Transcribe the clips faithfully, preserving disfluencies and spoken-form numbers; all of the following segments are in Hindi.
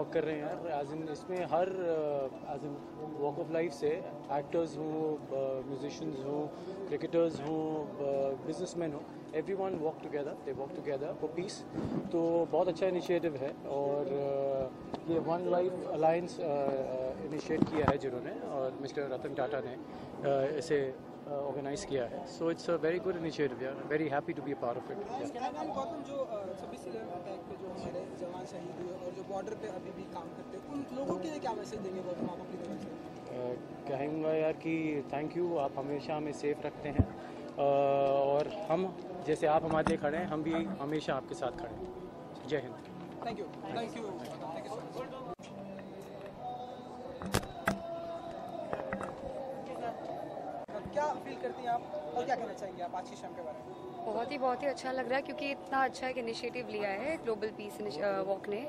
वॉक कर रहे हैं यार, आज इन इसमें हर आज इन वॉक ऑफ लाइफ से एक्टर्स हों, म्यूजिशियंस हों, क्रिकेटर्स हों, बिजनेसमैन हों, every one walk together, they walk together for peace. तो बहुत अच्छा इनिशिएटिव है और ये वन लाइफ अलायंस इनिशिएट किया है जिन्होंने, और मिस्टर रतन टाटा ने इसे ऑर्गेनाइज किया है। So it's a very good initiative यार, very happy to be a part of it. Gautam, जो छब्बीस इलेवन अटैक पे जो हमारे जवान शहीद हुए और जो बॉर्डर पे अभी भी काम करते हैं, उन लोगों के लिए क्या मैसेज देंगे गौतम आप अपनी तरफ से? कहूँगा यार कि थैंक यू, आप हमेशा हमें सेफ रखते हैं और हम जैसे आप हमारे लिए खड़े हैं, हम भी हमेशा आपके साथ खड़े हैं। जय हिंद। Thank you, thank you, thank you so much. क्या फील करती हैं आप और क्या कहना चाहेंगे आप आज की शाम के बारे में? बहुत ही बहुत ही अच्छा लग रहा है क्योंकि इतना अच्छा एक इनिशिएटिव लिया है ग्लोबल पीस वॉक ने,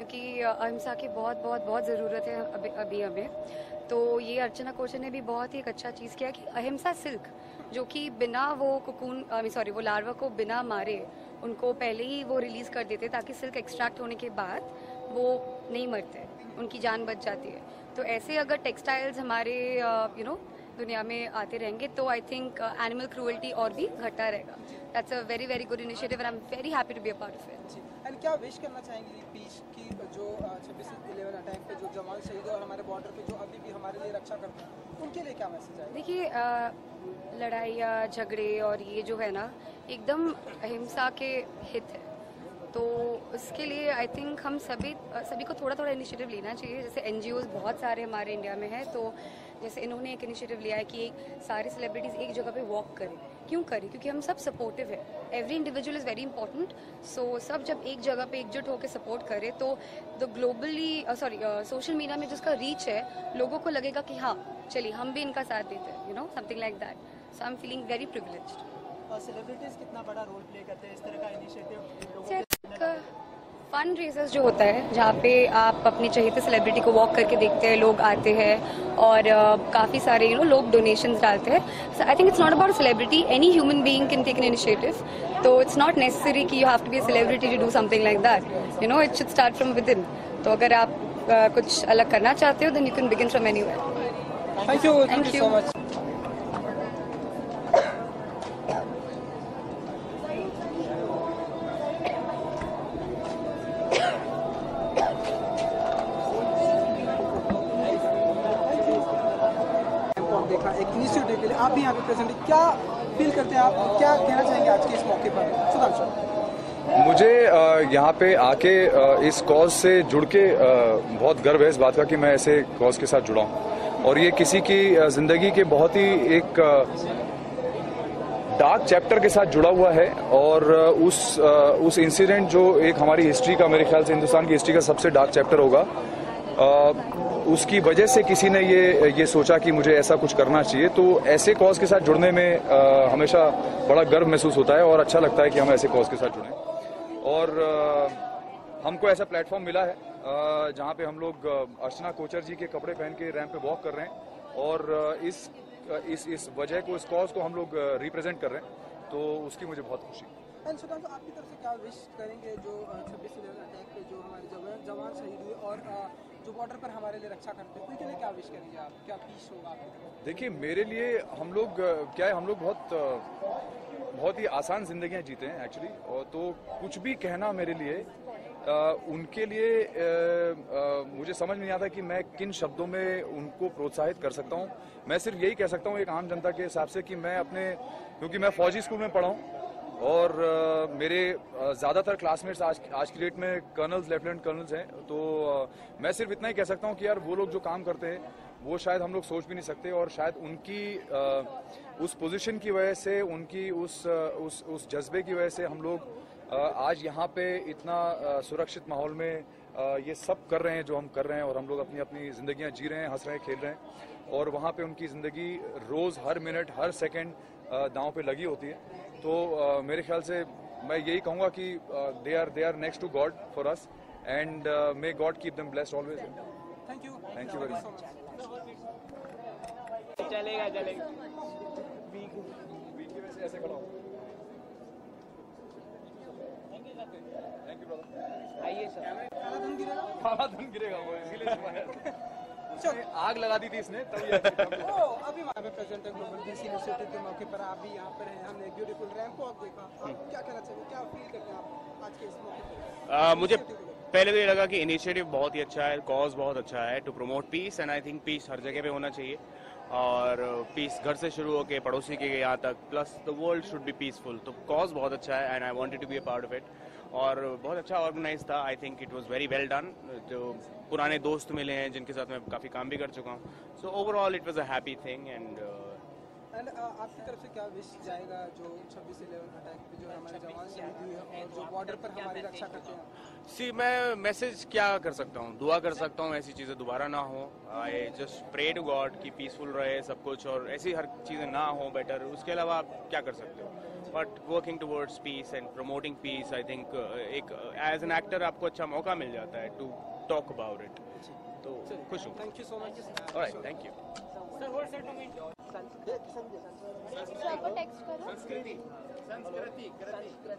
क्योंकि अहिंसा की बहुत बहुत बहुत ज़रूरत है अभी अभी हमें। तो ये अर्चना कोचन ने भी बहुत ही एक अच्छा चीज़ किया कि अहिंसा सिल्क, जो कि बिना वो कोकून सॉरी वो लार्वा को बिना मारे उनको पहले ही वो रिलीज़ कर देते, ताकि सिल्क एक्सट्रैक्ट होने के बाद वो नहीं मरते, उनकी जान बच जाती है। तो ऐसे अगर टेक्सटाइल्स हमारे यू नो दुनिया में आते रहेंगे तो आई थिंक एनिमल क्रूअल्टी और भी घटा रहेगा। That's a very very good initiative and I am very happy to be a part of it. And क्या विश करना चाहेंगे पीस की जो छब्बीस इलेवन अटैक पे जो जवान शहीद और हमारे बॉर्डर पे जो अभी भी हमारे लिए रक्षा करते हैं, उनके लिए क्या मैसेज आएगा? देखिए, लड़ाइयाँ झगड़े और ये जो है ना एकदम अहिंसा के हित है, तो उसके लिए आई थिंक हम सभी सभी को थोड़ा थोड़ा इनिशिएटिव लेना चाहिए। जैसे एनजीओज़ बहुत सारे हमारे इंडिया में हैं, तो जैसे इन्होंने एक इनिशिएटिव लिया है कि सारे सेलिब्रिटीज़ एक जगह पे वॉक करें। क्यों करें? क्योंकि हम सब सपोर्टिव है, every individual is very important. So सब जब एक जगह पे एकजुट होकर सपोर्ट करें तो the globally sorry social media में जिसका रीच है, लोगों को लगेगा कि हाँ चलिए हम भी इनका साथ देते हैं, you know something like that. So I am feeling very privileged. और सेलिब्रिटीज़ कितना बड़ा रोल प्ले करते हैं इस तरह का इनिशिएटिव? फंड रेजर्स जो होता है, जहाँ पे आप अपनी चहेते सेलिब्रिटी को वॉक करके देखते हैं, लोग आते हैं और uh, काफ़ी सारे यू you नो know, लोग डोनेशंस डालते हैं। So I think it's not about celebrity, any human being can take an initiative. तो इट्स नॉट नेसेसरी कि you have to be a celebrity to do something like that, you know it should start from within. तो अगर आप uh, कुछ अलग करना चाहते हो then you can begin from anywhere. Thank you, thank you so much. Initiative के लिए आप भी यहाँ पे प्रेजेंट हैं, क्या फील करते हैं आप, क्या कहना चाहेंगे आज के इस मौके पर? सुधांशु, मुझे यहाँ पे आके इस कॉज से जुड़ के बहुत गर्व है इस बात का कि मैं ऐसे कॉज के साथ जुड़ा हूँ। और ये किसी की जिंदगी के बहुत ही एक डार्क चैप्टर के साथ जुड़ा हुआ है, और उस उस इंसिडेंट जो एक हमारी हिस्ट्री का, मेरे ख्याल से हिंदुस्तान की हिस्ट्री का सबसे डार्क चैप्टर होगा, उसकी वजह से किसी ने ये ये सोचा कि मुझे ऐसा कुछ करना चाहिए। तो ऐसे कॉज के साथ जुड़ने में आ, हमेशा बड़ा गर्व महसूस होता है और अच्छा लगता है कि हम ऐसे कॉज के साथ जुड़ें। और आ, हमको ऐसा प्लेटफॉर्म मिला है जहाँ पे हम लोग अर्चना कोचर जी के कपड़े पहन के रैंप पे वॉक कर रहे हैं और इस इस इस वजह को, इस कॉज को हम लोग रिप्रेजेंट कर रहे हैं, तो उसकी मुझे बहुत खुशी है। सुधांशु, आपकी तरफ से क्या विश करेंगे जो छब्बीस इलेवन अटैक पे जो हमारे जवान शहीद हुए और जो बॉर्डर पर हमारे लिए रक्षा करते हैं, उनके लिए क्या विश करेंगे आप, क्या पीस होगा आपकी तरफ? देखिए, मेरे लिए हम लोग क्या है, हम लोग बहुत बहुत ही आसान जिंदगियां जीते हैं एक्चुअली, और तो कुछ भी कहना मेरे लिए आ, उनके लिए आ, आ, मुझे समझ नहीं आता कि मैं किन शब्दों में उनको प्रोत्साहित कर सकता हूँ। मैं सिर्फ यही कह सकता हूँ एक आम जनता के हिसाब से कि मैं अपने, क्योंकि मैं फौजी स्कूल में पढ़ा हूँ और uh, मेरे uh, ज़्यादातर क्लासमेट्स आज आज की डेट में कर्नल्स, लेफ्टिनेंट कर्नल्स हैं, तो uh, मैं सिर्फ इतना ही कह सकता हूं कि यार वो लोग जो काम करते हैं वो शायद हम लोग सोच भी नहीं सकते, और शायद उनकी uh, उस पोजीशन की वजह से, उनकी उस uh, उस उस जज्बे की वजह से हम लोग uh, आज यहां पे इतना uh, सुरक्षित माहौल में uh, ये सब कर रहे हैं जो हम कर रहे हैं, और हम लोग अपनी अपनी जिंदगियाँ जी रहे हैं, हंस रहे हैं, खेल रहे हैं। और वहाँ पर उनकी ज़िंदगी रोज़, हर मिनट, हर सेकेंड दांव पे लगी होती है। तो uh, मेरे ख्याल से मैं यही कहूँगा कि they are they are next to God for us and may God keep them blessed always. Thank you, thank you very much. चलेगा चलेगा वीक वीक की वजह से ऐसे खड़ा हूँ। Thank you, thank you brother. आइए सर, सारा धन गिरेगा वो, इसीलिए आग लगा दी थी इसने तब। ओ, अभी हमारे प्रेजेंट है ग्लोबल पीस इनिशिएटिव के मौके पर, आप भी यहाँ पर हैं, हमने एक ब्यूटीफुल रैंप वॉक देखा, आप क्या कहना चाहेंगे, क्या फील करते हैं आप आज के इस मौके पर? मुझे पहले तो ये लगा कि इनिशिएटिव बहुत ही अच्छा है, कॉज बहुत अच्छा है to promote peace, and I think peace हर जगह पे होना चाहिए, और पीस घर से शुरू होकर पड़ोसी के यहाँ तक, plus the world should be peaceful, तो कॉज बहुत अच्छा है and I wanted to be a part of it, और बहुत अच्छा ऑर्गेनाइज था। I think it was very well done, जो पुराने दोस्त मिले हैं जिनके साथ मैं काफ़ी काम भी कर चुका हूँ, so overall it was a happy thing. And and uh, आपकी तरफ से क्या विश जाएगा जो छब्बीस इलेवन अटैक पे जो हमारे जवान शहीद हुए हैं और जो बॉर्डर पर हमारी रक्षा करते हैं? सी मैं मैसेज क्या कर सकता हूँ, दुआ कर सकता हूँ ऐसी चीज़ें दोबारा ना हो, I just pray to God कि पीसफुल रहे सब कुछ और ऐसी हर चीज़ें ना हो बेटर। उसके अलावा आप क्या कर सकते हो, but working towards peace and promoting peace. I think एक एज एन एक्टर आपको अच्छा मौका मिल जाता है टू टॉक अबाउट इट, तो खुश हूँ। Thank you so much. Alright, thank you. संस्कृति संस्कृति संस्कृति